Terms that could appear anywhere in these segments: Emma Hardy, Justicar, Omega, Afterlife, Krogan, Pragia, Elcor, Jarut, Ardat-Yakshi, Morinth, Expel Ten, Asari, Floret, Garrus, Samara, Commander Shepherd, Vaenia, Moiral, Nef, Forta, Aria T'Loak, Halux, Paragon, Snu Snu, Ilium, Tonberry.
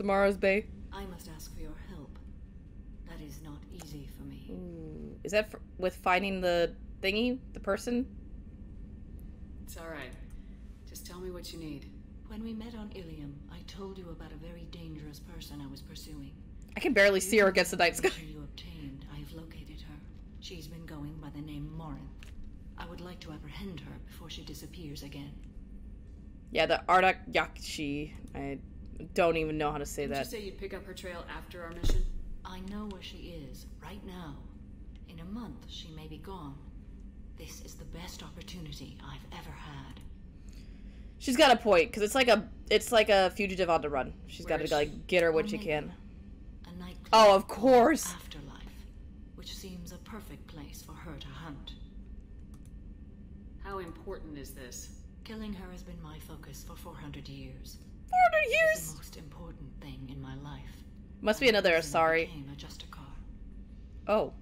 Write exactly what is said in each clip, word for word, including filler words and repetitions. Samara's Bay. I must ask for your help. That is not easy for me. Ooh. Is that for, with finding the thingy? The person? It's alright. Just tell me what you need. When we met on Ilium, I told you about a very dangerous person I was pursuing. I can barely see her against the night sky. You obtained, I have located her. She's been going by the name Morinth. I would like to apprehend her before she disappears again. Yeah, the Ardat-Yakshi. I don't even know how to say that. Did you say you'd pick up her trail after our mission? I know where she is, right now. In a month, she may be gone. This is the best opportunity I've ever had. She's got a point, because it's like a it's like a fugitive on the run. She's got to like get her what Omega, she can. A nightclub. Oh, of course. Afterlife, which seems a perfect place for her to hunt. How important is this? Killing her has been my focus for four hundred years. four hundred years? It's the most important thing in my life. Must be another Asari. A Justicar. Oh.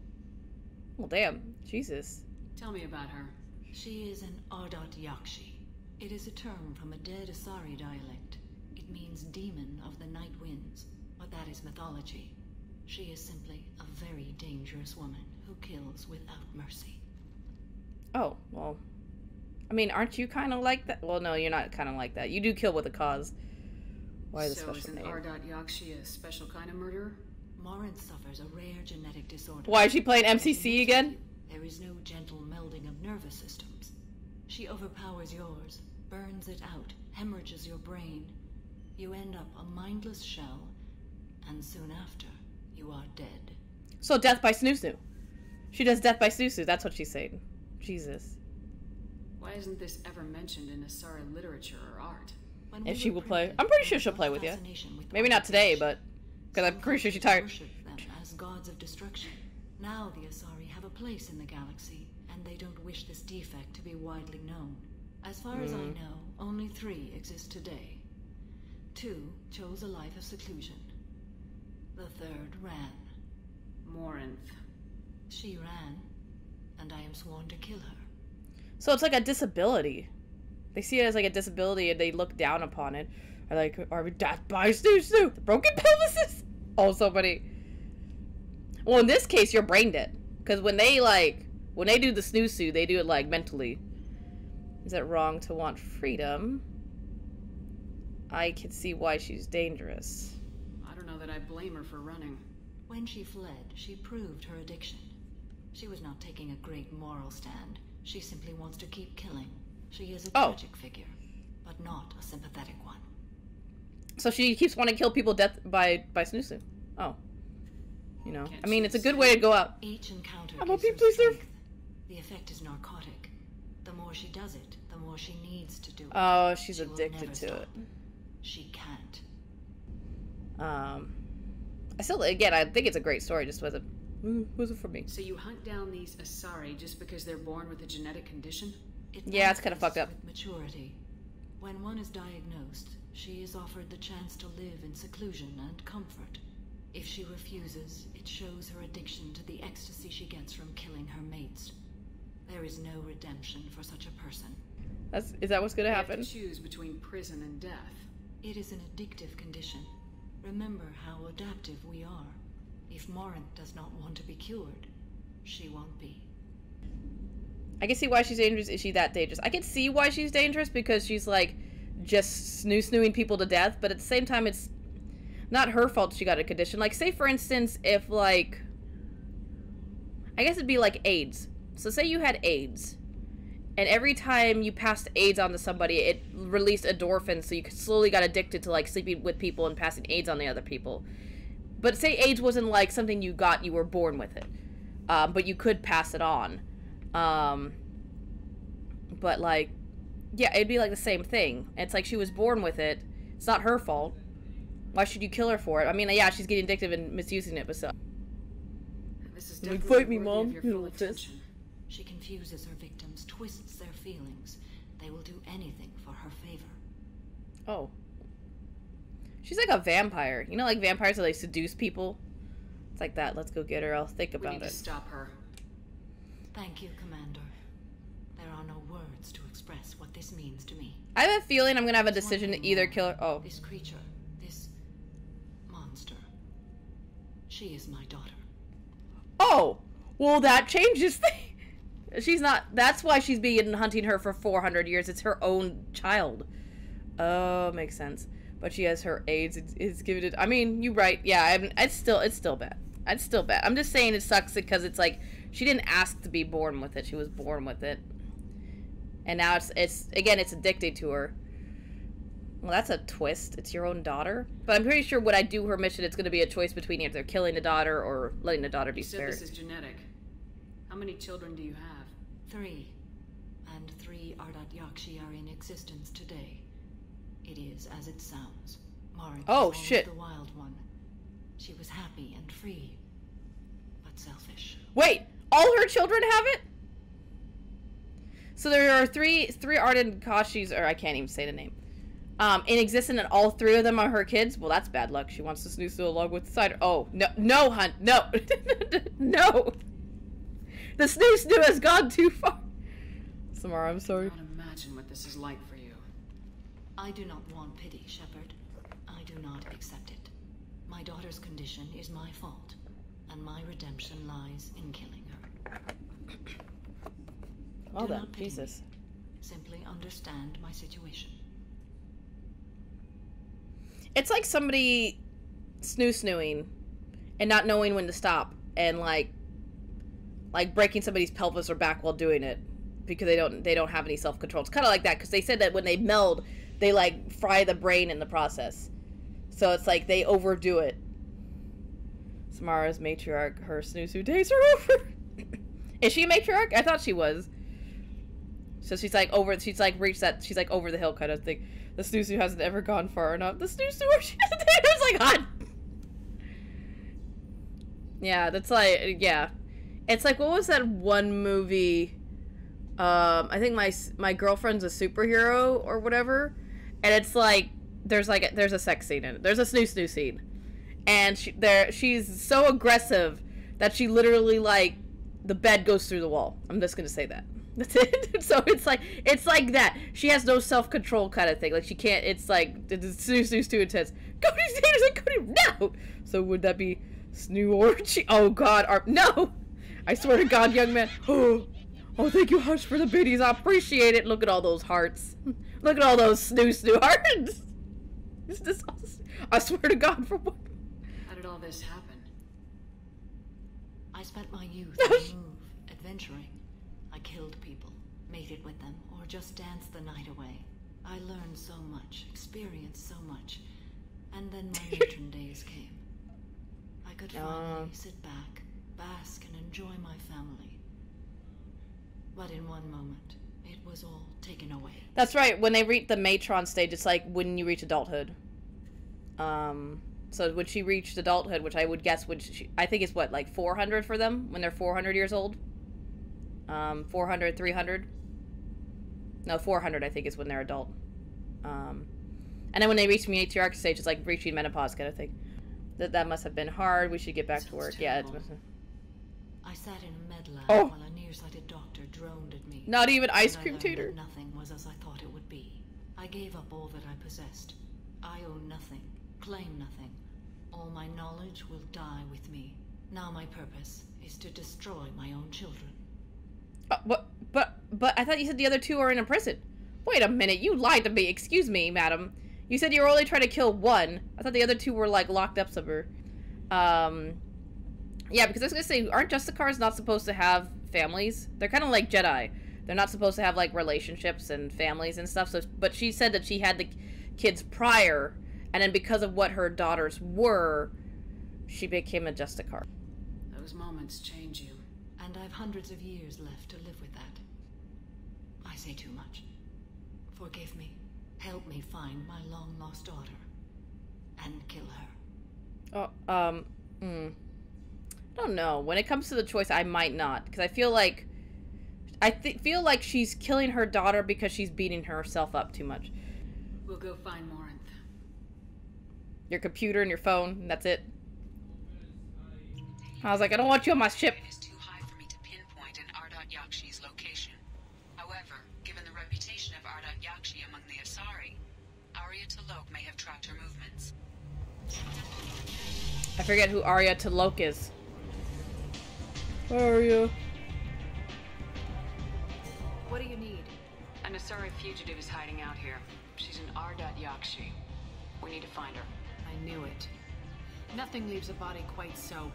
Well, damn. Jesus. Tell me about her. She is an Ardat-Yakshi. It is a term from a dead Asari dialect. It means demon of the night winds, but that is mythology. She is simply a very dangerous woman who kills without mercy. Oh, well. I mean, aren't you kind of like that? Well, no, you're not kind of like that. You do kill with a cause. Why the so special name? So is an Ardat-Yakshi a special kind of murderer? Morinth suffers a rare genetic disorder. Why is she playing M C C again? There is no gentle melding of nervous systems. She overpowers yours, burns it out, hemorrhages your brain. You end up a mindless shell, and soon after, you are dead. So death by snoo-snoo. She does death by snoo-snoo. That's what she's saying. Jesus. Why isn't this ever mentioned in Asari literature or art? When if we she will play, I'm pretty sure she'll play with you. Maybe not today, but because I'm pretty sure she's tired. Worship them as gods of destruction. Now the Asari have a place in the galaxy, and they don't wish this defect to be widely known. As far mm. as I know, only three exist today. Two chose a life of seclusion. The third ran. Morinth. She ran, and I am sworn to kill her. So it's like a disability. They see it as like a disability and they look down upon it. Or like, are we death by snoo snoo? The broken pelvises? Oh, so many. Well, in this case, you're brain dead. Because when they like, when they do the snoo snoo, they do it like mentally. Is it wrong to want freedom? I can see why she's dangerous. I don't know that I blame her for running. When she fled, she proved her addiction. She was not taking a great moral stand. She simply wants to keep killing. She is a oh. tragic figure, but not a sympathetic one. So she keeps wanting to kill people death by by snoo-snoo. Oh, you know. Can't I mean, it's a good way to go out. Each encounter I'm gives her strength. Serve. The effect is narcotic. The more she does it, the more she needs to do it. Oh, she's she addicted to stop. It. She can't. Um, I still again, I think it's a great story. Just wasn't. Who's it for me? So you hunt down these Asari just because they're born with a genetic condition? It yeah, it's kind of fucked up. With maturity. When one is diagnosed, she is offered the chance to live in seclusion and comfort. If she refuses, it shows her addiction to the ecstasy she gets from killing her mates. There is no redemption for such a person. That's is that what's going to happen? You have to choose between prison and death. It is an addictive condition. Remember how adaptive we are. If Morinth does not want to be cured, she won't be. I can see why she's dangerous. Is she that dangerous? I can see why she's dangerous because she's like just snoo-snooing people to death, but at the same time it's not her fault she got a condition. Like say for instance if like I guess it'd be like AIDS. So say you had AIDS and every time you passed AIDS on to somebody it released endorphins so you slowly got addicted to like sleeping with people and passing AIDS on the other people. But say AIDS wasn't like something you got, you were born with it. Um, but you could pass it on. Um, but like, yeah, it'd be like the same thing. It's like she was born with it. It's not her fault. Why should you kill her for it? I mean, yeah, she's getting addicted and misusing it, but so. This is definitely fight me, Mom. You know this. She confuses her victims, twists their feelings. They will do anything for her favor. Oh. She's like a vampire. You know, like vampires that like seduce people? It's like that. Let's go get her. I'll think about it. We need to stop her. Thank you, Commander. There are no words to express what this means to me. I have a feeling I'm going to have a decision to either kill her. Oh. This creature, this She is my daughter. Oh! Well, that changes things. She's not... That's why she's been hunting her for four hundred years. It's her own child. Oh, uh, makes sense. But she has her aides. It's, it's given it... I mean, you right. Yeah, I'm, it's still it's still bad. It's still bad. I'm just saying it sucks because it's like... She didn't ask to be born with it. She was born with it. And now it's... it's again, it's addicted to her. Well, that's a twist. It's your own daughter. But I'm pretty sure when I do her mission, it's going to be a choice between either killing the daughter or letting the daughter be spared. You said this is genetic. How many children do you have? Three. And three Ardat-Yakshi are in existence today. It is as it sounds. Morinth oh, shit. The wild one. She was happy and free, but selfish. Wait! All her children have it? So there are three three Ardat-Yakshis, or I can't even say the name. Um, in existence, and all three of them are her kids? Well, that's bad luck. She wants to snooze to a log with the cider. Oh, no, no, hun, no. No. The snooze snoo has gone too far. Samara, I'm sorry. I can't imagine what this is like for you. I do not want pity, Shepherd. I do not accept it. My daughter's condition is my fault, and my redemption lies in killing her. Well done, Jesus. Simply understand my situation. It's like somebody snoo-snooing and not knowing when to stop and like like breaking somebody's pelvis or back while doing it because they don't they don't have any self-control. It's kind of like that because they said that when they meld, they like fry the brain in the process. So it's like they overdo it. Samara's matriarch, her snoo-snoo days are over. Is she a matriarch? I thought she was. So she's like over, she's like reached that, she's like over the hill kind of thing. The snoo-snoo hasn't ever gone far enough. The snoo-snoo, she doesn't take it. It's like, hot. Yeah, that's like, yeah. It's like, what was that one movie? Um, I think my my girlfriend's a superhero or whatever. And it's like, there's like, a, there's a sex scene in it. There's a snoo-snoo scene. And she, there, she's so aggressive that she literally, like, the bed goes through the wall. I'm just going to say that. That's it. So it's like it's like that. She has no self-control kind of thing. Like she can't. It's like it's snoo snoo's too intense. Cody Sanders and Cody no. So would that be snoo or she? Oh God, Ar no! I swear to God, young man. Oh, oh, thank you, Hush, for the biddies. I appreciate it. Look at all those hearts. Look at all those snoo snoo hearts. Is this? I swear to God, for what? How did all this happen? I spent my youth on the move, adventuring. I killed people, mated with them, or just danced the night away. I learned so much, experienced so much, and then my matron days came. I could finally sit back, bask, and enjoy my family. But in one moment, it was all taken away. That's right. When they reach the matron stage, it's like when you reach adulthood. Um, so when she reached adulthood, which I would guess, would she, I think it's what, like four hundred for them when they're four hundred years old? Um, four hundred, three hundred? No, four hundred I think is when they're adult. Um, and then when they reach the matriarch stage, it's like reaching menopause kind of thing. That that must have been hard. We should get back Sounds to work. Terrible. Yeah. It's... I sat in a med lab oh. while a nearsighted doctor droned at me. Not even ice cream tater. Nothing was as I thought it would be. I gave up all that I possessed. I owe nothing, claim nothing. All my knowledge will die with me. Now my purpose is to destroy my own children. Uh, but, but, but I thought you said the other two are in a prison. Wait a minute, you lied to me. Excuse me, madam. You said you were only trying to kill one. I thought the other two were, like, locked up somewhere. Um, yeah, because I was going to say, aren't Justicars not supposed to have families? They're kind of like Jedi. They're not supposed to have, like, relationships and families and stuff. So, but she said that she had the kids prior, and then because of what her daughters were, she became a Justicar. Those moments change you. And I've hundreds of years left to live with that. I say too much. Forgive me. Help me find my long-lost daughter. And kill her. Oh, um, mm. I don't know. When it comes to the choice, I might not. Because I feel like... I th feel like she's killing her daughter because she's beating herself up too much. We'll go find Morinth. Your computer and your phone, and that's it. I was like, I don't want you on my ship. Yakshi's location. However, given the reputation of Ardat-Yakshi among the Asari, Aria T'Loak may have tracked her movements. I forget who Aria T'Loak is. Aria. What do you need? An Asari fugitive is hiding out here. She's an Ardat-Yakshi. We need to find her. I knew it. Nothing leaves a body quite so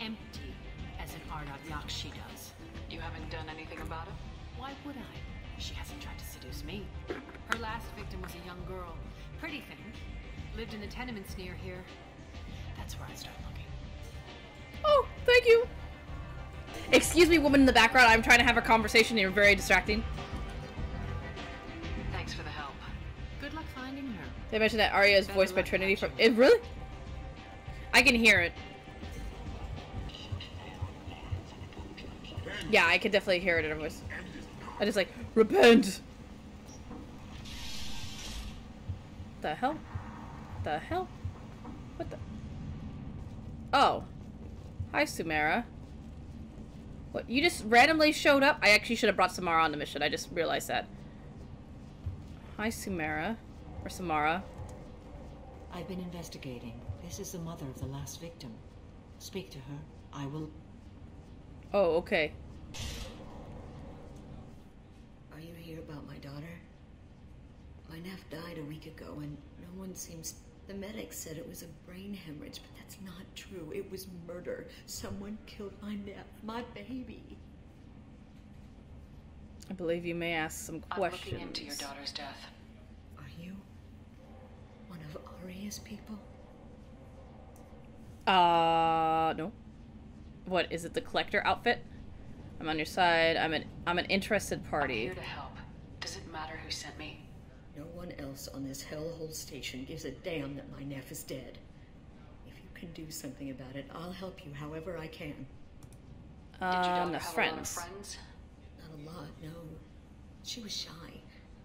empty as an Ardat-Yakshi does. You haven't done anything about it? Why would I? She hasn't tried to seduce me. Her last victim was a young girl. Pretty thing. Lived in the tenements near here. That's where I start looking. Oh, thank you. Excuse me, woman in the background. I'm trying to have a conversation. You're very distracting. Thanks for the help. Good luck finding her. They mentioned that Aria is Better voiced by Trinity from... It really? I can hear it. Yeah, I could definitely hear it in her voice. I just like, repent! The hell? The hell? What the? Oh. Hi, Samara. What, you just randomly showed up? I actually should have brought Samara on the mission, I just realized that. Hi, Samara. Or Samara. I've been investigating. This is the mother of the last victim. Speak to her. I will... Oh, okay. Are you here about my daughter? My Nef died a week ago and no one seems... The medic said it was a brain hemorrhage, but that's not true. It was murder. Someone killed my Nef, my baby. I believe you may ask some questions. I'm looking into your daughter's death. Are you one of Aria's people? Uh, no. What is it? The collector outfit? I'm on your side. I'm an I'm an interested party. I'm here to help. Does it matter who sent me? No one else on this hellhole station gives a damn that my Nef is dead. If you can do something about it, I'll help you however I can. Um, no friends. friends. Not a lot, no. She was shy.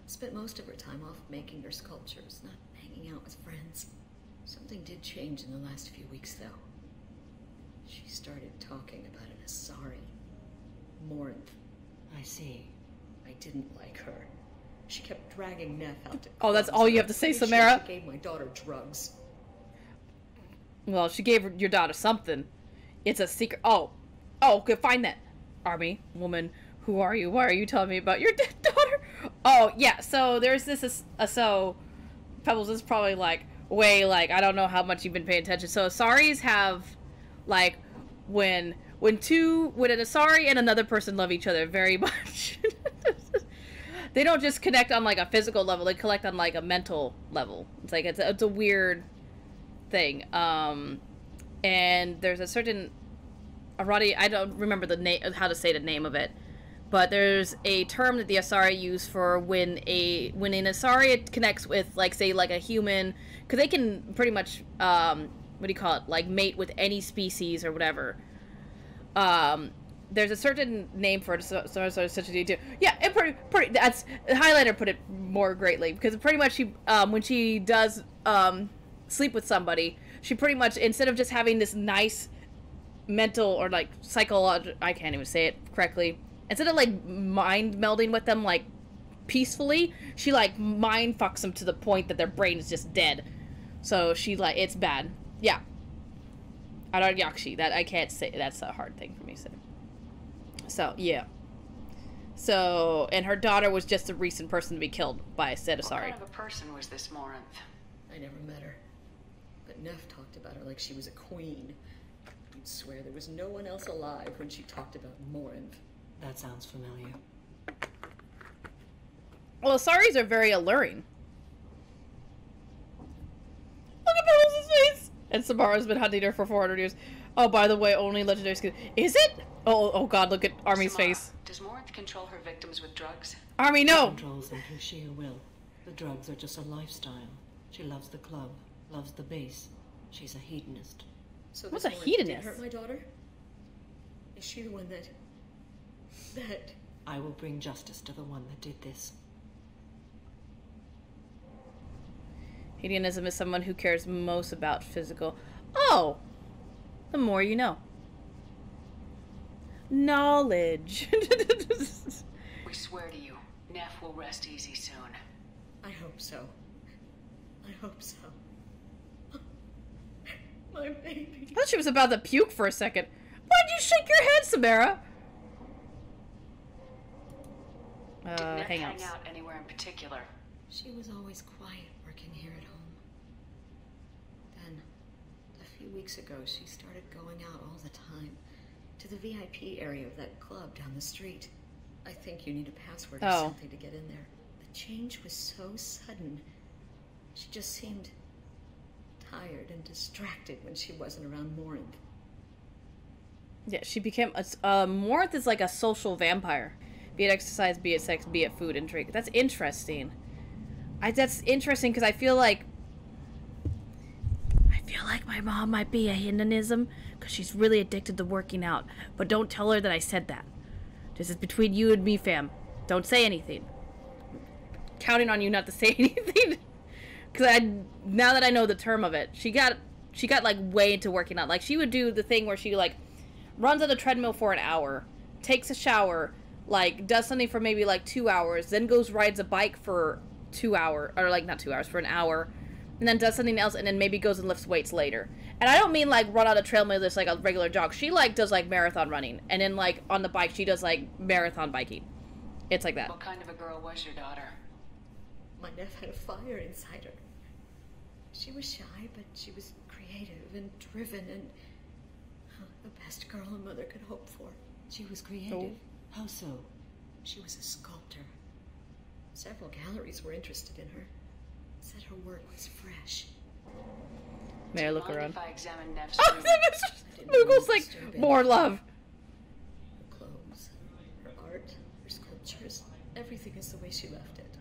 Spent most of her time off making her sculptures, not hanging out with friends. Something did change in the last few weeks, though. She started talking about an Asari. Morinth. I see. I didn't like her. She kept dragging Nef out to... Oh, that's all you have to say, Samara? She gave my daughter drugs. Well, she gave your daughter something. It's a secret... Oh. Oh, okay, find that. Army, woman, who are you? Why are you telling me about your dead daughter? Oh, yeah, so there's this... Uh, so, Pebbles is probably like, way like, I don't know how much you've been paying attention. So Asaris have... Like, when when two, when an Asari and another person love each other very much, they don't just connect on, like, a physical level, they connect on, like, a mental level. It's like, it's a, it's a weird thing. Um, and there's a certain, Arati, I don't remember the name, how to say the name of it, but there's a term that the Asari use for when a, when an Asari connects with, like, say, like, a human, because they can pretty much, um... what do you call it, like, mate with any species or whatever. Um, there's a certain name for it, so, so, so, such a D too. Yeah, it pretty, pretty, that's, Highlander put it more greatly, because pretty much she, um, when she does, um, sleep with somebody, she pretty much, instead of just having this nice mental or, like, psychological, I can't even say it correctly, instead of, like, mind melding with them, like, peacefully, she, like, mind fucks them to the point that their brain is just dead. So she, like, it's bad. Yeah. Ardat-Yakshi. That I can't say. That's a hard thing for me to say. So, yeah. So, and her daughter was just a recent person to be killed by a said Asari. What kind of a person was this Morinth? I never met her. But Nef talked about her like she was a queen. You'd swear there was no one else alive when she talked about Morinth. That sounds familiar. Well, Asaris are very alluring. Look at Pebbles' face! And Samara's been hunting her for four hundred years. Oh, by the way, only legendary skin. Is it? Oh, oh God! Look at Army's Samara, face. Does Morinth control her victims with drugs? Army, no. She controls them through sheer will. The drugs are just a lifestyle. She loves the club, loves the base. She's a hedonist. So what's a hedonist? Did hurt my daughter? Is she the one that? That. I will bring justice to the one that did this. Hedonism is someone who cares most about physical. Oh! The more you know. Knowledge. We swear to you, Nef will rest easy soon. I hope so. I hope so. My baby. I thought she was about to puke for a second. Why'd you shake your head, Samara? Uh, Didn't hang out anywhere in particular. She was always quiet working here at home. Then, a few weeks ago, she started going out all the time to the V I P area of that club down the street. I think you need a password oh. or something to get in there. The change was so sudden. She just seemed tired and distracted when she wasn't around Morinth. Yeah, she became a uh, Morinth is like a social vampire. Be it exercise, be it sex, be it food and drink. That's interesting. I that's interesting because I feel like I feel like my mom might be a hedonism because she's really addicted to working out. But don't tell her that I said that. This is between you and me, fam. Don't say anything. I'm counting on you not to say anything. Because I now that I know the term of it, she got she got like way into working out. Like she would do the thing where she like runs on the treadmill for an hour, takes a shower. Like, does something for maybe, like, two hours, then goes rides a bike for two hours, or, like, not two hours, for an hour, and then does something else, and then maybe goes and lifts weights later. And I don't mean, like, run on a treadmill that's, like, a regular jog. She, like, does, like, marathon running, and then, like, on the bike, she does, like, marathon biking. It's like that. What kind of a girl was your daughter? My Nef had a fire inside her. She was shy, but she was creative and driven and the best girl a mother could hope for. She was creative. Oh. How so? She was a sculptor. Several galleries were interested in her. Said her work was fresh. May I look around? I oh, Noogle's like, disturbing. More love. Her clothes, her art, her sculptures, everything is the way she left it.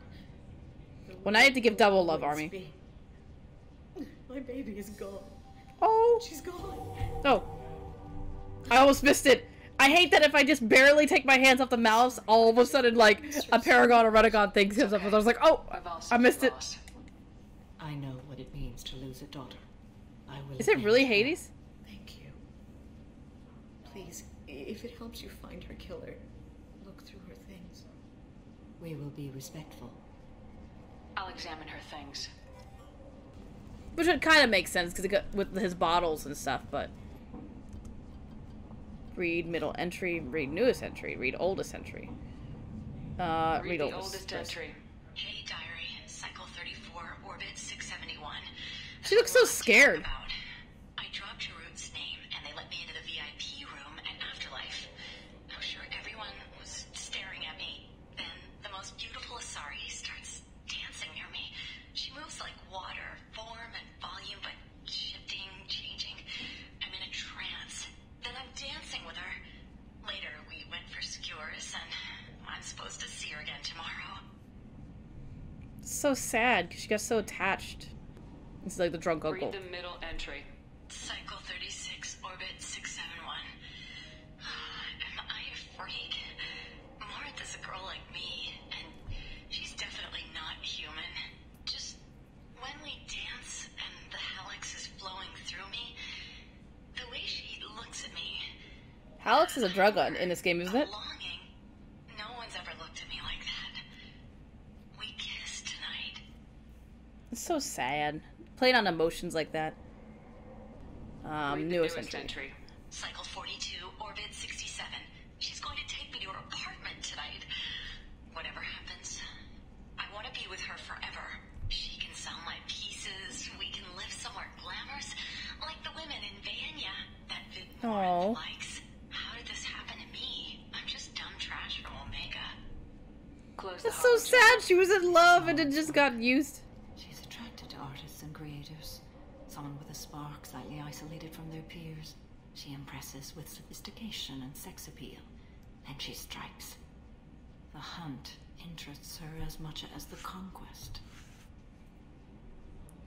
The when I had to give double love, Army. Be. My baby is gone. Oh. She's gone. Oh. I almost missed it. I hate that if I just barely take my hands off the mouse, all of a sudden, like, a Paragon or Renegon thing comes up, and I was like, oh, I missed it. I know what it means to lose a daughter. I will. Is it really Hades? Thank you. Please, if it helps you find her killer, look through her things. We will be respectful. I'll examine her things. Which would kind of make sense, because with his bottles and stuff, but... Read middle entry, read newest entry, read oldest entry. Uh, read, read oldest, oldest entry. Hey, diary, cycle thirty-four, orbit six seventy-one. She looks so scared. I dropped Root's name and they let me into the V I P room at Afterlife. I'm sure everyone was staring at me. Then the most beautiful Asari starts dancing near me. She moves like water, form and volume, but shifting, changing. I'm in a trance. Then I'm dancing with her. Later, we went for skewers, and I'm supposed to see her again tomorrow. It's so sad, because she got so attached. It's like the drunk uncle. Read the middle entry. Cycle thirty-six, orbit six seventy-one. Am I a freak? Morinth is a girl like me, and she's definitely not human. Just when we dance, and the Halux is blowing through me, the way she looks at me. Halux is a drug on in this game, isn't it? Longing. No one's ever looked at me like that. We kissed tonight. It's so sad. Playing on emotions like that. Um, newest, newest entry. entry. Cycle forty-two, orbit sixty-seven. She's going to take me to her apartment tonight. Whatever happens, I want to be with her forever. She can sell my pieces. We can live somewhere glamorous. Like the women in Vaenia that Vidmore likes. How did this happen to me? I'm just dumb trash from Omega. Close That's so sad. She was in love and it just got used. She's attracted to artists and creators. Someone with a spark, slightly isolated from their peers. She impresses with sophistication and sex appeal. And she strikes. The hunt interests her as much as the conquest.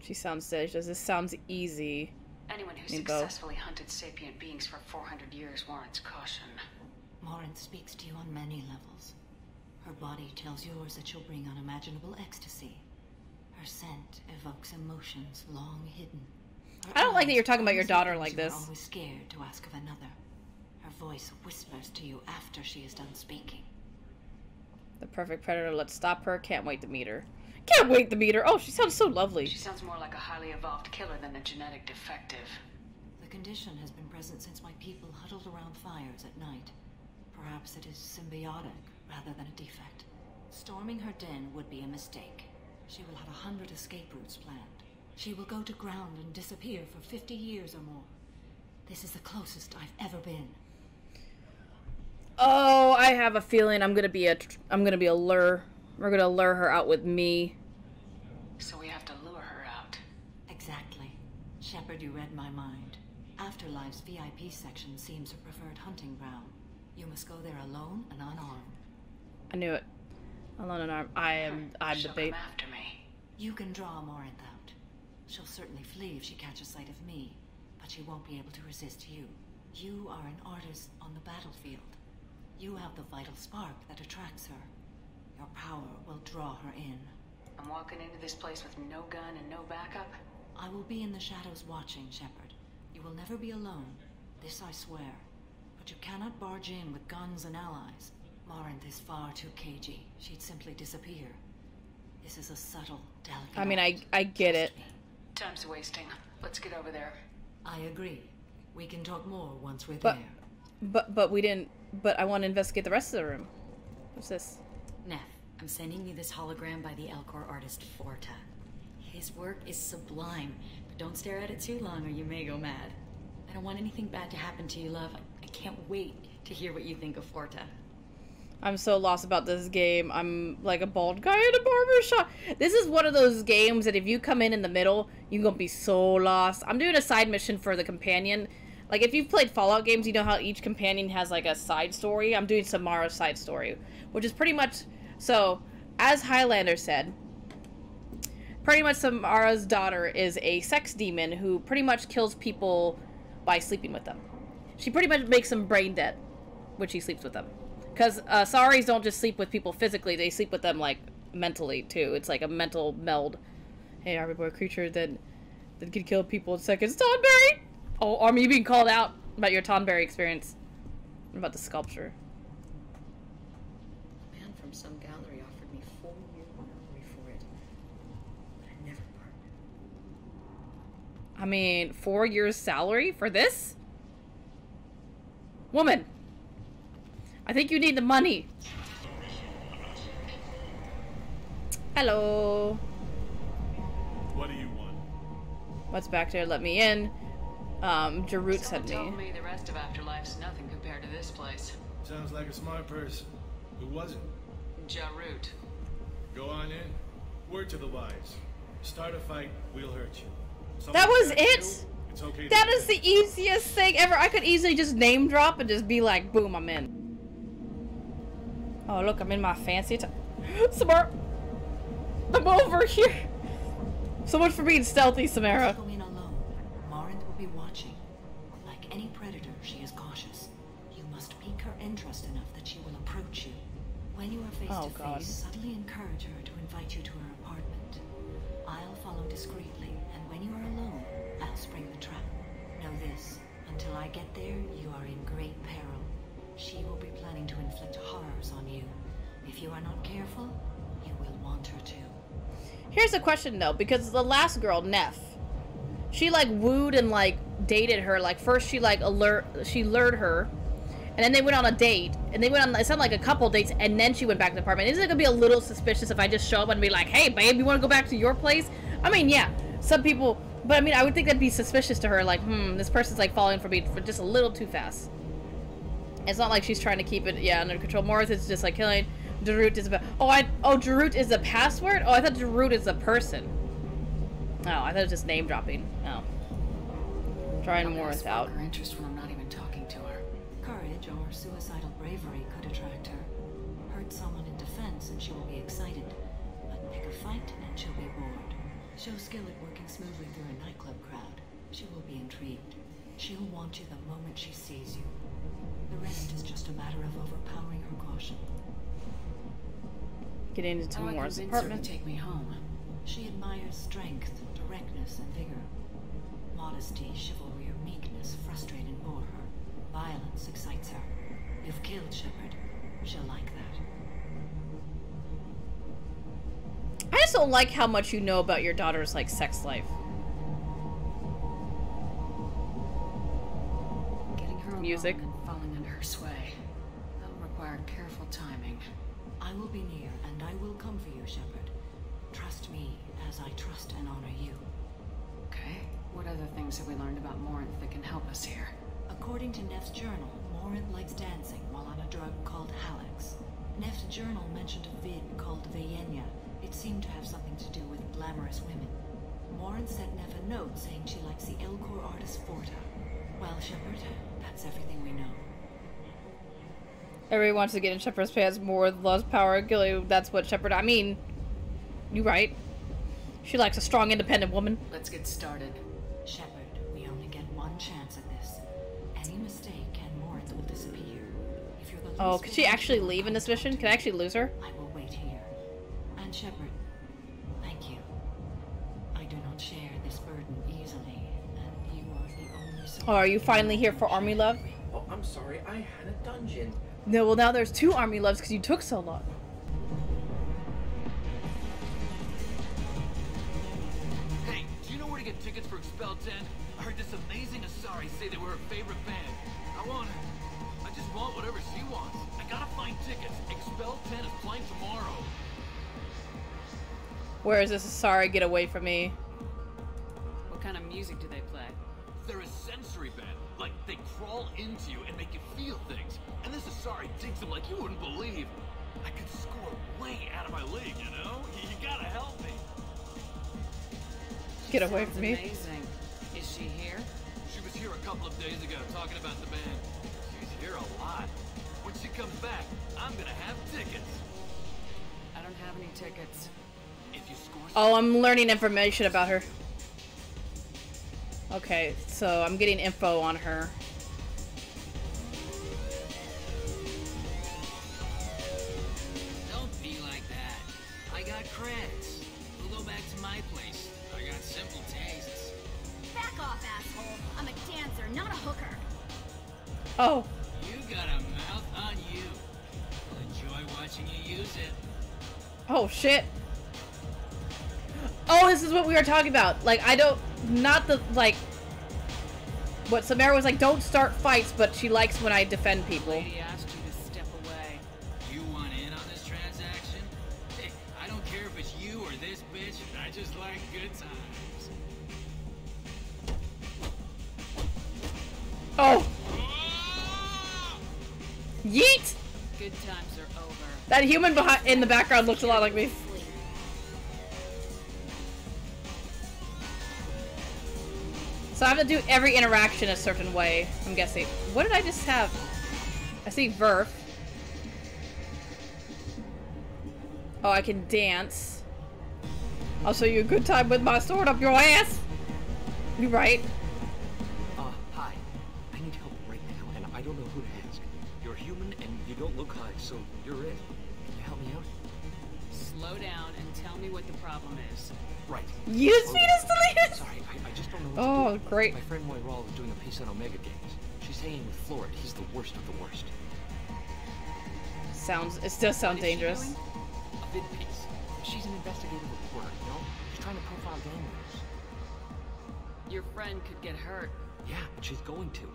She sounds dead. She says, this sounds easy. Anyone who successfully hunted sapient beings for four hundred years warrants caution. Morinth speaks to you on many levels. Her body tells yours that she'll bring unimaginable ecstasy. Her scent evokes emotions long hidden. Her I don't like that you're talking about your daughter like this. You're always scared to ask of another. Her voice whispers to you after she is done speaking. The perfect predator. Let's stop her. Can't wait to meet her. Can't wait to meet her. Oh, she sounds so lovely. She sounds more like a highly evolved killer than a genetic defective. The condition has been present since my people huddled around fires at night. Perhaps it is symbiotic rather than a defect. Storming her den would be a mistake. She will have a hundred escape routes planned. She will go to ground and disappear for fifty years or more. This is the closest I've ever been. Oh, I have a feeling I'm gonna be a I'm gonna be a lure. We're gonna lure her out with me. So we have to lure her out. Exactly. Shepherd, you read my mind. Afterlife's V I P section seems her preferred hunting ground. You must go there alone and unarmed. I knew it. Alone and armed. I am. I'm the bait. She'll come after me. You can draw Morinth out. She'll certainly flee if she catches sight of me, but she won't be able to resist you. You are an artist on the battlefield. You have the vital spark that attracts her. Your power will draw her in. I'm walking into this place with no gun and no backup? I will be in the shadows watching, Shepherd. You will never be alone. This I swear. But you cannot barge in with guns and allies. Morinth is far too cagey. She'd simply disappear. This is a subtle, delicate... I mean, I, I get it. Time's wasting. Let's get over there. I agree. We can talk more once we're but, there. But but we didn't... But I want to investigate the rest of the room. What's this? Nef, I'm sending you this hologram by the Elcor artist Forta. His work is sublime, but don't stare at it too long or you may go mad. I don't want anything bad to happen to you, love. I can't wait to hear what you think of Forta. I'm so lost about this game. I'm like a bald guy in a barber shop. This is one of those games that if you come in in the middle, you're gonna be so lost. I'm doing a side mission for the companion. Like, if you've played Fallout games, you know how each companion has, like, a side story. I'm doing Samara's side story, which is pretty much... So, as Highlander said, pretty much Samara's daughter is a sex demon who pretty much kills people by sleeping with them. She pretty much makes them brain dead when she sleeps with them. Because uh, Asaris don't just sleep with people physically, they sleep with them, like, mentally, too. It's like a mental meld. Hey, army boy creature that, that can kill people in seconds. Tonberry! Oh, Army, you being called out about your Tonberry experience. What about the sculpture? A man from some gallery offered me full money for it, but I never bargained. I mean, four years' salary for this? Woman! I think you need the money. Hello. What do you want? What's back there? Let me in. Um, Jarut sent me. Told me the rest of Afterlife's nothing compared to this place. Sounds like a smart person. Who was it? Jarut. Go on in. Word to the wise. Start a fight, we'll hurt you. Someone that was it? You, it's okay that is the easiest thing ever. I could easily just name drop and just be like, boom, I'm in. Oh, look, I'm in my fancy time. Samara! I'm over here! So much for being stealthy, Samara. Oh, God. Subtly encourage her to invite you to her apartment. I'll follow discreetly, and when you are alone, I'll spring the trap. Know this, until I get there, you are in great peril. She will be planning to inflict horrors on you. If you are not careful, you will want her to. Here's a question, though, because the last girl, Nef, she, like, wooed and, like, dated her. Like, first she, like, alert, she lured her. And then they went on a date, and they went on, it sounded like a couple dates, and then she went back to the apartment. Isn't it gonna be a little suspicious if I just show up and be like, hey, babe, you wanna go back to your place? I mean, yeah, some people, but I mean, I would think that'd be suspicious to her, like, hmm, this person's like falling for me for just a little too fast. It's not like she's trying to keep it, yeah, under control. Morinth is just like killing. Jarut is about, oh, I, oh, Jarut is the password? Oh, I thought Jarut is a person. Oh, I thought it was just name dropping. Oh. Trying Morinth out. Her interest when I'm not even talking to her. Courage or suicidal bravery could attract her. Hurt someone in defense and she will be excited. But pick a fight and she'll be bored. Show skill at working smoothly through a nightclub crowd. She will be intrigued. She'll want you the moment she sees you. The rest is just a matter of overpowering her caution. Get into Tamora's apartment. Take me home. She admires strength, directness, and vigor. Modesty, chivalry, or meekness frustrate and bore her. Violence excites her. You've killed Shepherd. She'll like that. I just don't like how much you know about your daughter's, like, sex life. music. Falling under her sway. That'll require careful timing. I will be near, and I will come for you, Shepherd. Trust me as I trust and honor you. Okay. What other things have we learned about Morinth that can help us here? According to Nef's journal, Morinth likes dancing while on a drug called Halux. Nef's journal mentioned a vid called Vaenia. It seemed to have something to do with glamorous women. Morinth sent Nef a note saying she likes the Elcor artist Forta. Well, Shepherd, that's everything we know. Everyone wants to get in Shepherd's pants. Morinth loves power. Gilly, that's what Shepherd... I mean... You right. She likes a strong, independent woman. Let's get started. Shepherd, we only get one chance at this. Any mistake and Morinth will disappear. If you're the least... Oh, could she actually leave in this mission? Can I actually lose her? I will wait here. And Shepherd, thank you. I do not share this burden easily, and you are the only... Oh, are you finally here for army love? Oh, I'm sorry. I had a dungeon. No, well now there's two army loves because you took so long. Get tickets for Expel Ten. I heard this amazing Asari say they were her favorite band. I want her. I just want whatever she wants. I gotta find tickets. Expel Ten is playing tomorrow. Where is this Asari? Get away from me. What kind of music do they play? They're a sensory band. Like, they crawl into you and make you feel things. And this Asari digs them like you wouldn't believe. I could score way out of my league, you know? You gotta help me. Get away from me. Amazing. Is she here? She was here a couple of days ago talking about the band. She's here a lot. When she comes back, I'm gonna have tickets. I don't have any tickets. If you score... Oh, I'm learning information about her. Okay, so I'm getting info on her. Don't be like that. I got credits. We'll go back to my place. I got simple tastes. Back off, asshole. I'm a dancer, not a hooker. Oh. You got a mouth on you. I'll enjoy watching you use it. Oh, shit. Oh, this is what we were talking about. Like, I don't... Not the, like... What Samara was like, don't start fights, but she likes when I defend people. Lady asked you to step away. You want in on this transaction? Hey, I don't care if it's you or this bitch. I just like good times. Oh! Yeet! Good times are over. That human behind in the background looks a lot like me. So I have to do every interaction a certain way, I'm guessing. What did I just have? I see Verf. Oh, I can dance. I'll show you a good time with my sword up your ass! You right. Uh, hi. I need help right now, and I don't know who to ask. You're human, and you don't look high, so you're it. Can you help me out? Slow down and tell me what the problem is. Right. You just need us to leave! Sorry, I, I just don't know what oh, to do. Oh, great. My friend Moiral is doing a piece on Omega games. She's hanging with Floret. He's the worst of the worst. Sounds... It does sound dangerous. A bit piece. She's an investigative reporter, you know? She's trying to profile gamblers. Your friend could get hurt. Yeah, but she's going to.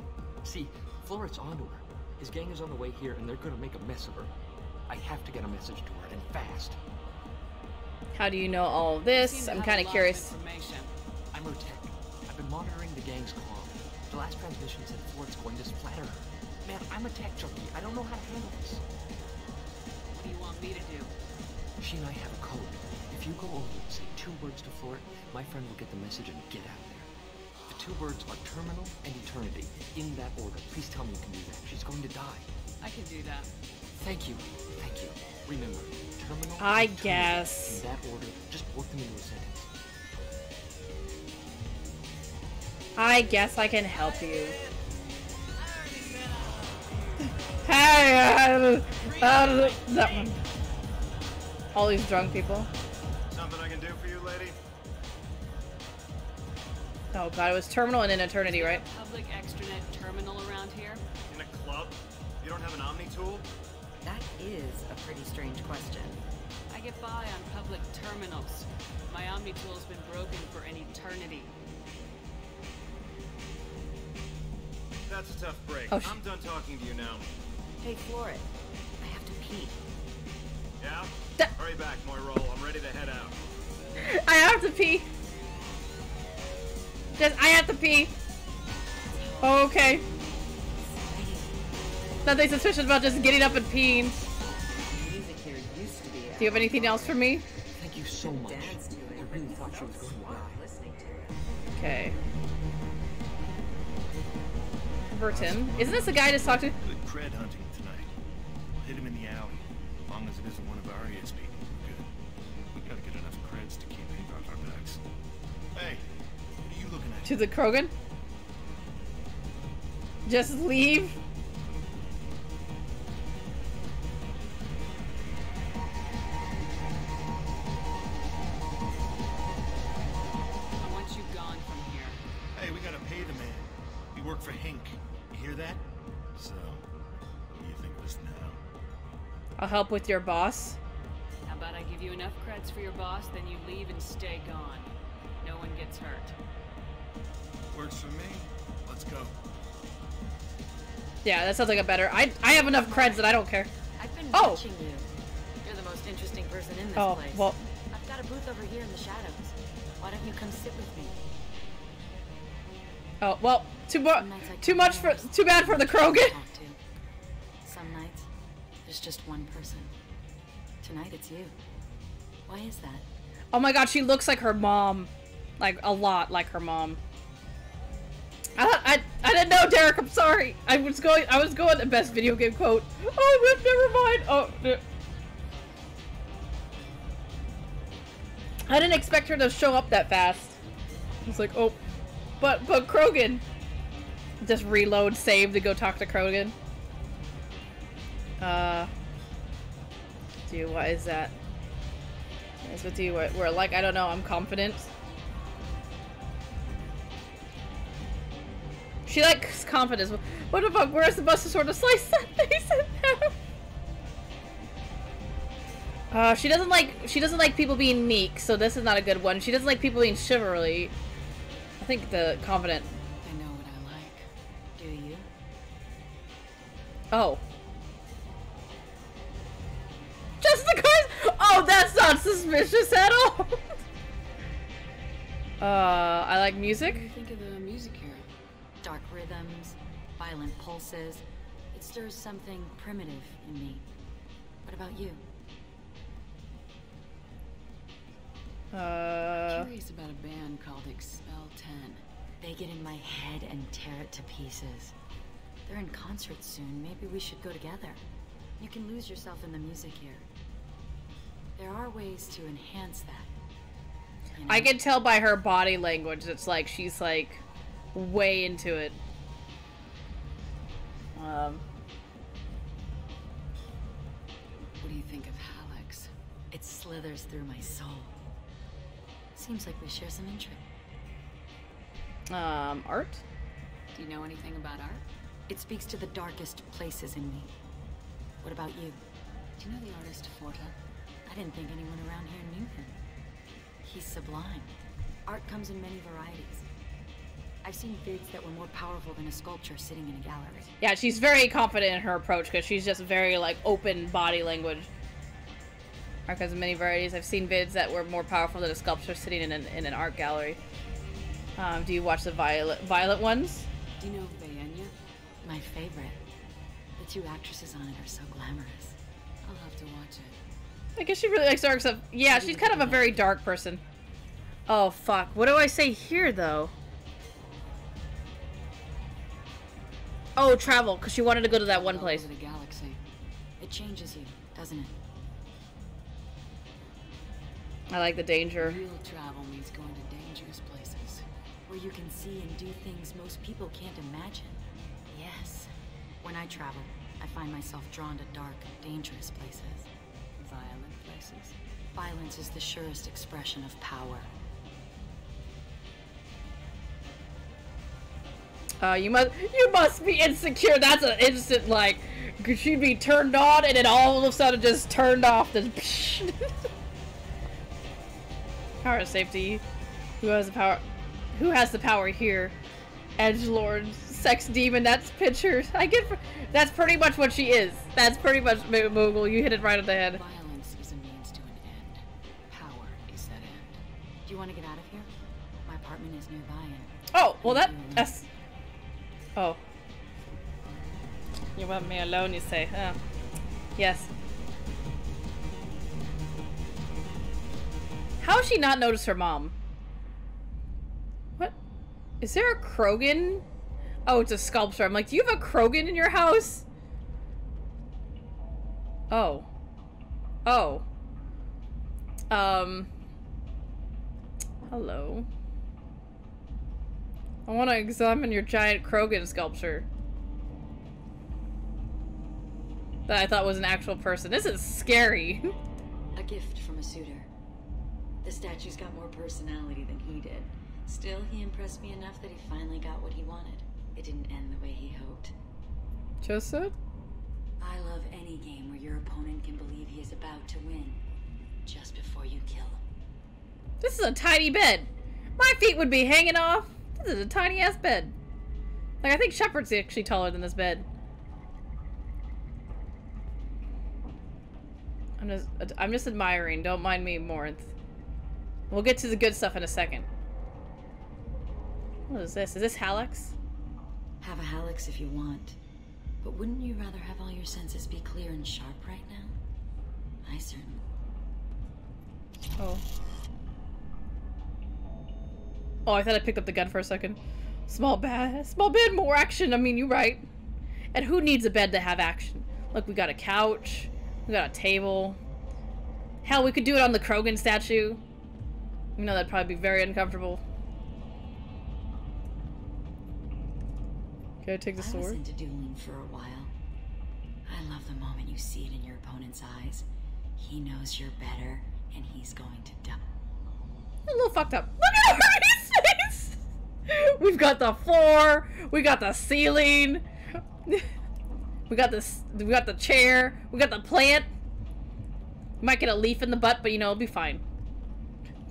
See, Floret's onto her. His gang is on the way here, and they're gonna make a mess of her. I have to get a message to her, and fast. How do you know all of this? I'm kind of curious. I'm her tech. I've been monitoring the gang's calm. The last transmission said Floret's going to splatter her. Man, I'm a tech junkie. I don't know how to handle this. What do you want me to do? She and I have a code. If you go over and say two words to Floret, my friend will get the message and get out of there. The two words are terminal and eternity. In that order. Please tell me you can do that. She's going to die. I can do that. Thank you. Thank you. Remember, terminal I and guess. In that order, just work them into a sentence. I guess I can help you. Hey! Uh, uh, that one. All these drunk people. Something I can do for you, lady? Oh god, it was terminal and then eternity, right? Public extranet terminal around here? In a club? You don't have an Omni tool? That is a pretty strange question. I get by on public terminals. My Omni tool's been broken for an eternity. That's a tough break. Oh, I'm done talking to you now. Hey, Floret. I have to pee. Yeah? D Hurry back, Moiral. I'm ready to head out. I have to pee. Just, I have to pee. Oh, okay. Nothing suspicious about just getting up and peeing. The music here used to be Do you have anything else for me? Thank you so much. I really thought she was going to die. Okay. Burton. Isn't this the guy I just talked to? Good cred hunting tonight. We'll hit him in the alley. As long as it isn't one of Aria's people. Good. We gotta get enough creds to keep him off our backs. Hey, what are you looking at? To the Krogan? Just leave? I want you gone from here. Hey, we gotta pay the man. We work for Hink. You hear that? So, what do you think of us now? I'll help with your boss. How about I give you enough creds for your boss, then you leave and stay gone. No one gets hurt. Works for me. Let's go. Yeah, that sounds like a better... I I have enough creds that I don't care. I've been oh. watching you. You're the most interesting person in this oh, place. Well. I've got a booth over here in the shadows. Why don't you come sit with me? Oh, well, too, mo too much for, too bad for the Krogan. Some nights, there's just one person. Tonight, it's you. Why is that? Oh my god, she looks like her mom. Like, a lot like her mom. I don't, I, I didn't know, Derek, I'm sorry. I was going, I was going to best video game quote. Oh, never mind. Oh, no. I didn't expect her to show up that fast. I was like, oh. But, but Krogan! Just reload, save to go talk to Krogan. Uh... Dude, what is that? That's what you what we're like, I don't know, I'm confident. She likes confidence. What the fuck, where's the bus to sort of slice that face in half? Uh, she doesn't like- she doesn't like people being meek, so this is not a good one. She doesn't like people being chivalry. I think the confident. I know what I like. Do you? Oh. Justicar! Oh, that's not suspicious at all! uh, I like music. What do you think of the music here? Dark rhythms, violent pulses. It stirs something primitive in me. What about you? Uh, I'm curious about a band called Expel Ten. They get in my head and tear it to pieces. They're in concert soon. Maybe we should go together. You can lose yourself in the music here. There are ways to enhance that. You know? I can tell by her body language. It's like she's like way into it. Um. What do you think of Halux? It slithers through my soul. Seems like we share some interest. Um, art? Do you know anything about art? It speaks to the darkest places in me. What about you? Do you know the artist Forta? I didn't think anyone around here knew him. He's sublime. Art comes in many varieties. I've seen bids that were more powerful than a sculpture sitting in a gallery. Yeah, she's very confident in her approach because she's just very, like, open body language. Art comes in many varieties. I've seen vids that were more powerful than a sculpture sitting in an, in an art gallery. Um, do you watch the violet violet ones? Do you know Vaenia? My favorite. The two actresses on it are so glamorous. I'll have to watch it. I guess she really likes dark stuff. Yeah, she's kind of a very dark person. Oh, fuck. What do I say here, though? Oh, travel, because she wanted to go to that one place. The galaxy. It changes you, doesn't it? I like the danger. Real travel means going to dangerous places where you can see and do things most people can't imagine. Yes. When I travel, I find myself drawn to dark, dangerous places. Violent places. Violence is the surest expression of power. Uh, you must- you must be insecure! That's an instant, like, she'd be turned on and then all of a sudden just turned off. This. Power of safety. Who has the power? Who has the power here? Edgelords. sex demon. That's pictures. I get. That's pretty much what she is. That's pretty much Moogle. You hit it right on the head. Violence is a means to an end. Power is that end. Do you want to get out of here? My apartment is nearby. And oh well, that. That's, oh. You want me alone? You say? Oh. Yes. How has she not noticed her mom? What? Is there a Krogan? Oh, it's a sculpture. I'm like, do you have a Krogan in your house? Oh. Oh. Um. Hello. I want to examine your giant Krogan sculpture. That I thought was an actual person. This is scary. A gift from a suitor. The statue's got more personality than he did. Still, he impressed me enough that he finally got what he wanted. It didn't end the way he hoped. Joseph? I love any game where your opponent can believe he is about to win just before you kill him. This is a tiny bed. My feet would be hanging off. This is a tiny-ass bed. Like, I think Shepherd's actually taller than this bed. I'm just, I'm just admiring. Don't mind me, Morinth. We'll get to the good stuff in a second. What is this? Is this Halux? Have a Halux if you want. But wouldn't you rather have all your senses be clear and sharp right now? I certainly. Oh. Oh, I thought I picked up the gun for a second. Small bed. Small bed, more action. I mean, you're right. And who needs a bed to have action? Look, we got a couch. We got a table. Hell, we could do it on the Krogan statue. You know, that'd probably be very uncomfortable. Can I take the sword? I was into dueling for a while. I love the moment you see it in your opponent's eyes. He knows you're better, and he's going to die. I'm a little fucked up. Look at Artie's face! We've got the floor. We got the ceiling. We got this. We got the chair. We got the plant. We might get a leaf in the butt, but you know, it'll be fine.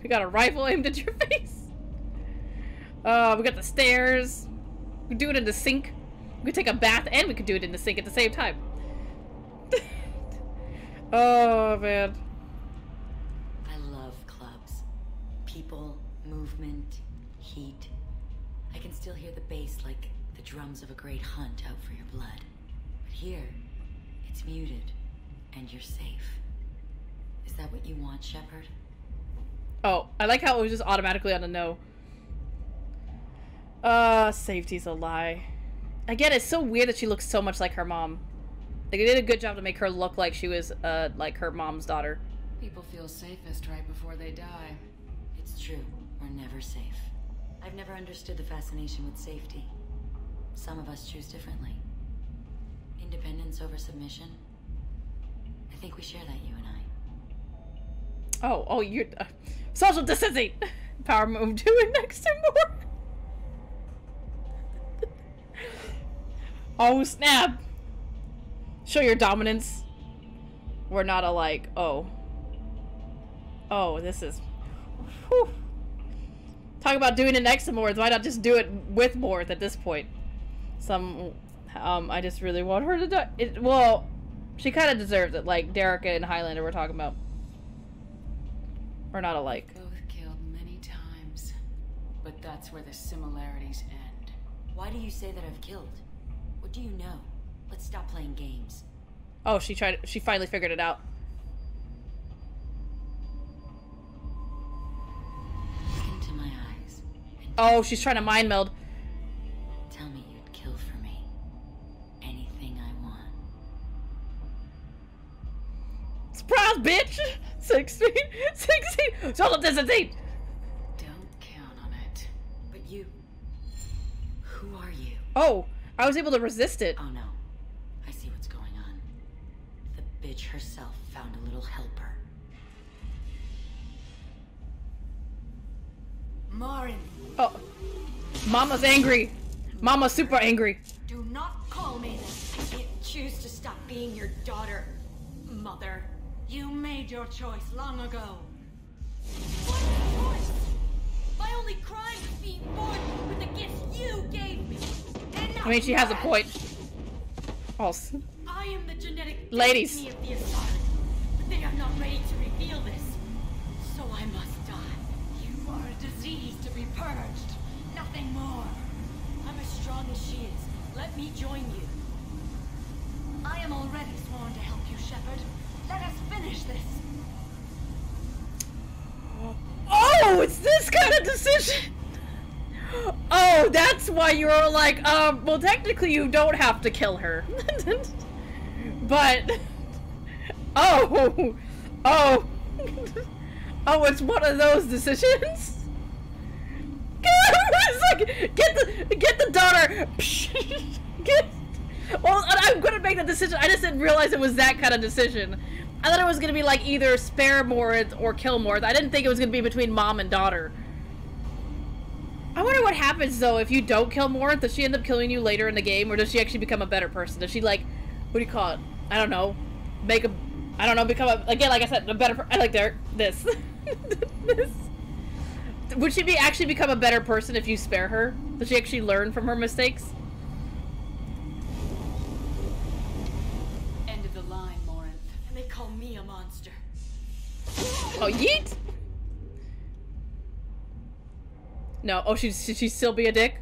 We got a rifle aimed at your face. Uh, we got the stairs. We could do it in the sink. We could take a bath and we could do it in the sink at the same time. Oh, man. I love clubs. People, movement, heat. I can still hear the bass like the drums of a great hunt out for your blood. But here, it's muted and you're safe. Is that what you want, Shepherd? Oh, I like how it was just automatically on a no. Uh, safety's a lie. Again, it's so weird that she looks so much like her mom. Like, they did a good job to make her look like she was, uh, like her mom's daughter. People feel safest right before they die. It's true. We're never safe. I've never understood the fascination with safety. Some of us choose differently. Independence over submission. I think we share that, you and I. Oh, oh, you're... Uh, social distancing! Power move to it next to more! Oh, snap! Show your dominance. We're not alike. Oh. Oh, this is... Whew. Talk about doing it next to Morinth. Why not just do it with Morinth at this point? Some... Um, I just really want her to die. It, well, she kind of deserves it, like Derek and Highlander were talking about. Or not alike. Both killed many times, but that's where the similarities end. Why do you say that I've killed? What do you know? Let's stop playing games. Oh, she tried. She finally figured it out. Look into my eyes. Oh, she's trying to mind meld. Tell me you'd kill for me. Anything I want. Surprise, bitch! Sixteen! Sixteen! Total distancing! Don't count on it. But you... Who are you? Oh! I was able to resist it. Oh no. I see what's going on. The bitch herself found a little helper. Morinth! Oh. Mama's angry. Mama's super angry. Do not call me this. I can't choose to stop being your daughter. Mother. You made your choice long ago. What choice? My only crime was being born with the gifts you gave me. I mean, she has a point. Awesome. I am the genetic ladies of the Asari, but they are not ready to reveal this. So I must die. You are a disease to be purged. Nothing more. I'm as strong as she is. Let me join you. I am already sworn to help you, Shepherd. Let us finish this. Oh, it's this kind of decision. Oh, that's why you were like, um, well, technically you don't have to kill her. But, oh, oh, oh, it's one of those decisions. Like, get the, get the daughter. Get, well, I'm gonna make the decision. I just didn't realize it was that kind of decision. I thought it was gonna be like either spare Morinth or kill Morinth. I didn't think it was gonna be between mom and daughter. I wonder what happens though if you don't kill Morinth. Does she end up killing you later in the game, or does she actually become a better person? Does she, like, what do you call it? I don't know. Make a, I don't know, become a, again, like I said, a better. I like their this. This. Would she be actually become a better person if you spare her? Does she actually learn from her mistakes? End of the line, Morinth. And they call me a monster. Oh, yeet. No. Oh, she should she still be a dick?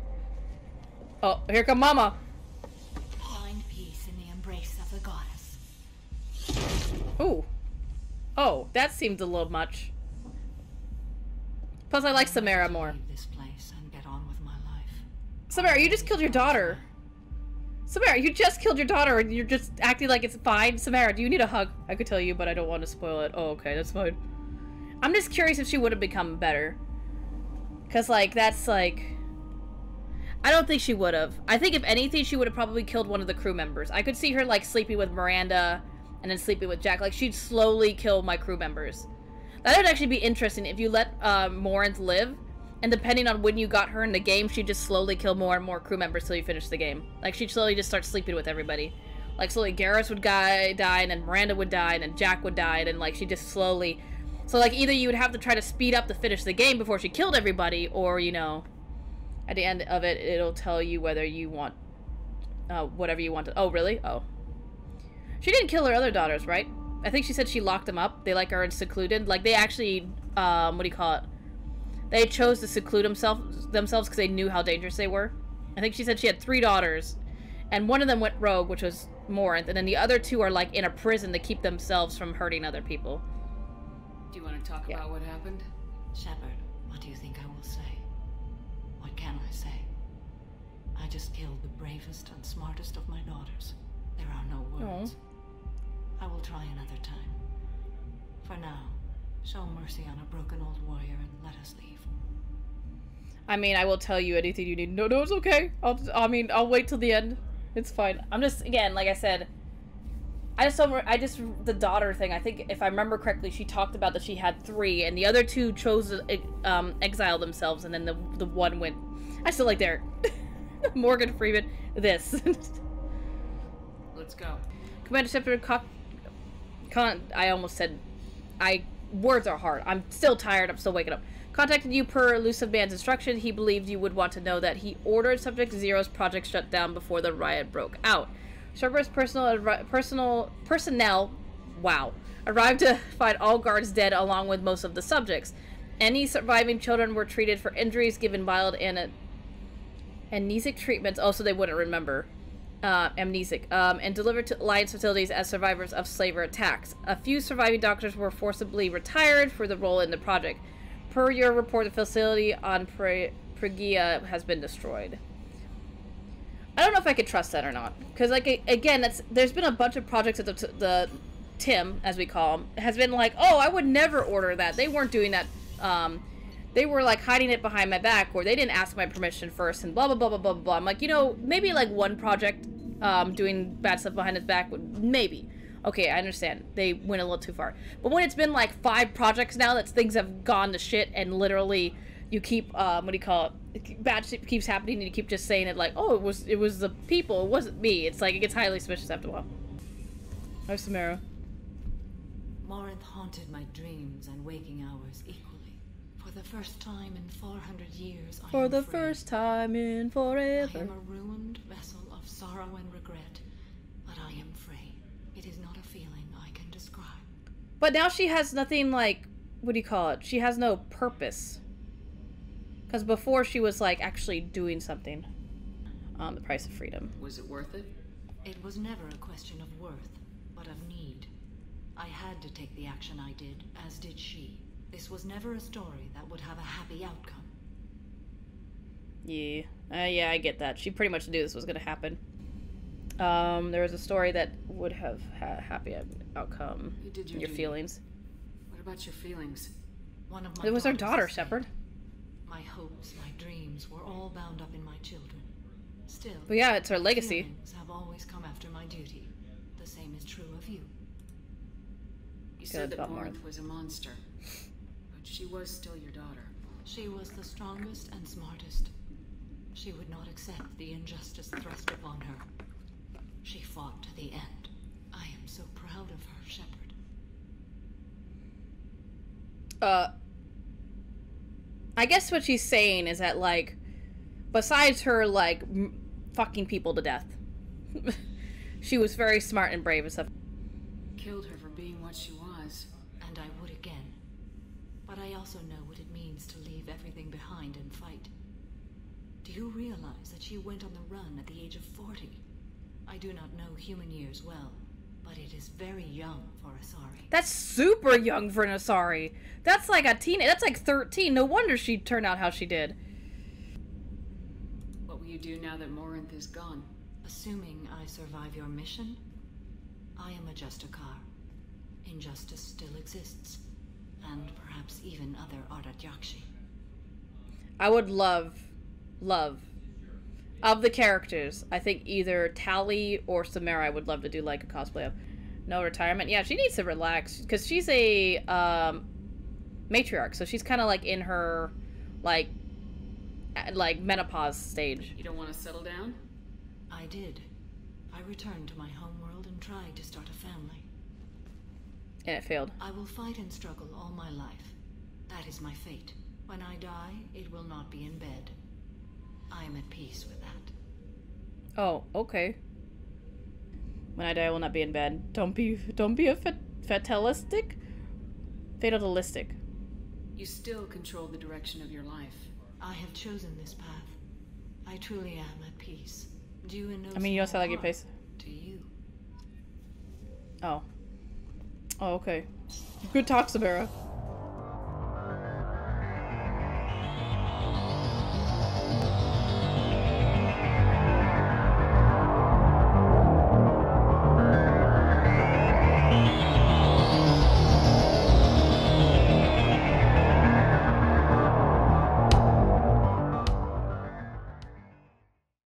Oh, here come Mama. Find peace in the embrace of the goddess. Ooh. Oh, that seemed a little much. Plus, I like Samara more. This place and get on with my life. Samara, you just killed your daughter. Samara, you just killed your daughter, and you're just acting like it's fine. Samara, do you need a hug? I could tell you, but I don't want to spoil it. Oh, okay, that's fine. I'm just curious if she would have become better. Because, like, that's, like... I don't think she would have. I think, if anything, she would have probably killed one of the crew members. I could see her, like, sleeping with Miranda and then sleeping with Jack. Like, she'd slowly kill my crew members. That would actually be interesting if you let uh, Morinth live. And depending on when you got her in the game, she'd just slowly kill more and more crew members till you finish the game. Like, she'd slowly just start sleeping with everybody. Like, slowly Garrus would die, die, and then Miranda would die, and then Jack would die, and then, like, she just slowly... So, like, either you would have to try to speed up to finish the game before she killed everybody, or, you know, at the end of it, it'll tell you whether you want, uh, whatever you want to... Oh, really? Oh. She didn't kill her other daughters, right? I think she said she locked them up. They, like, are secluded. Like, they actually, um, what do you call it? They chose to seclude themselves themselves because they knew how dangerous they were. I think she said she had three daughters, and one of them went rogue, which was Morinth, and then the other two are, like, in a prison to keep themselves from hurting other people. Do you want to talk yeah. about what happened? Shepherd, what do you think I will say? What can I say? I just killed the bravest and smartest of my daughters. There are no words. Aww. I will try another time. For now, show mercy on a broken old warrior and let us leave. I mean, I will tell you anything you need. No, no, it's okay. I'll, I mean, I'll wait till the end. It's fine. I'm just, again, like I said... I just don't, I just, the daughter thing, I think, if I remember correctly, she talked about that she had three, and the other two chose to um, exile themselves, and then the, the one went, I still like their, Morgan Freeman, this. Let's go. Commander Shepherd, con, con, I almost said, I, words are hard, I'm still tired, I'm still waking up. Contacted you per elusive man's instruction, he believed you would want to know that he ordered Subject Zero's project shut down before the riot broke out. Shepherd's personal, personal, personnel, wow, arrived to find all guards dead along with most of the subjects. Any surviving children were treated for injuries, given mild and amnesic treatments, also they wouldn't remember, uh, amnesic, um, and delivered to Alliance facilities as survivors of slaver attacks. A few surviving doctors were forcibly retired for the role in the project. Per your report, the facility on Pragia has been destroyed. I don't know if I could trust that or not, because, like, again, that's, there's been a bunch of projects that the, the Tim, as we call him, has been like, oh, I would never order that. They weren't doing that. Um, they were, like, hiding it behind my back, or they didn't ask my permission first, and blah, blah, blah, blah, blah, blah. I'm like, you know, maybe, like, one project um, doing bad stuff behind his back would, maybe. Okay, I understand. They went a little too far. But when it's been, like, five projects now that things have gone to shit and literally... You keep, um, what do you call it? Bad shit keeps happening, and you keep just saying it like, "Oh, it was, it was the people, it wasn't me." It's like it gets highly suspicious after a while. Hi, Samara. Morinth haunted my dreams and waking hours equally. For the first time in four hundred years, I For am the afraid. first time in forever. I am a ruined vessel of sorrow and regret, but I am free. It is not a feeling I can describe. But now she has nothing like, what do you call it? She has no purpose. Because before she was like actually doing something. Um, the price of freedom. Was it worth it? It was never a question of worth, but of need. I had to take the action I did, as did she. This was never a story that would have a happy outcome. Yeah. Uh, yeah, I get that. She pretty much knew this was going to happen. Um, there was a story that would have had a happy outcome. You did your, your feelings. What about your feelings? One of my it was our daughter, Shepherd. My hopes, my dreams were all bound up in my children. Still, but yeah, it's her legacy. Feelings have always come after my duty. The same is true of you. You said that Morinth was a monster, but she was still your daughter. She was the strongest and smartest. She would not accept the injustice thrust upon her. She fought to the end. I am so proud of her, Shepherd. Uh, I guess what she's saying is that, like, besides her, like, m fucking people to death, she was very smart and brave and stuff. Killed her for being what she was. And I would again. But I also know what it means to leave everything behind and fight. Do you realize that she went on the run at the age of forty? I do not know human years well, but it is very young for Asari. That's super young for an Asari. That's like a teen. That's like thirteen. No wonder she turned out how she did. What will you do now that Morinth is gone? Assuming I survive your mission, I am a Justicar. Injustice still exists, and perhaps even other Ardat-Yakshi. I would love, love, of the characters, I think either Tali or Samara I would love to do like a cosplay of. No retirement? Yeah, she needs to relax, because she's a um, matriarch, so she's kind of like in her, like, like menopause stage. You don't want to settle down? I did. I returned to my homeworld and tried to start a family. And it failed. I will fight and struggle all my life. That is my fate. When I die, it will not be in bed. I am at peace with that. Oh, okay. When I die, I will not be in bed. Don't be, don't be a fat, fatalistic, fatalistic. You still control the direction of your life. I have chosen this path. I truly am at peace. Do you know? I mean, you don't sound like your face. To you. Oh. Oh, okay. Good talk, Samara.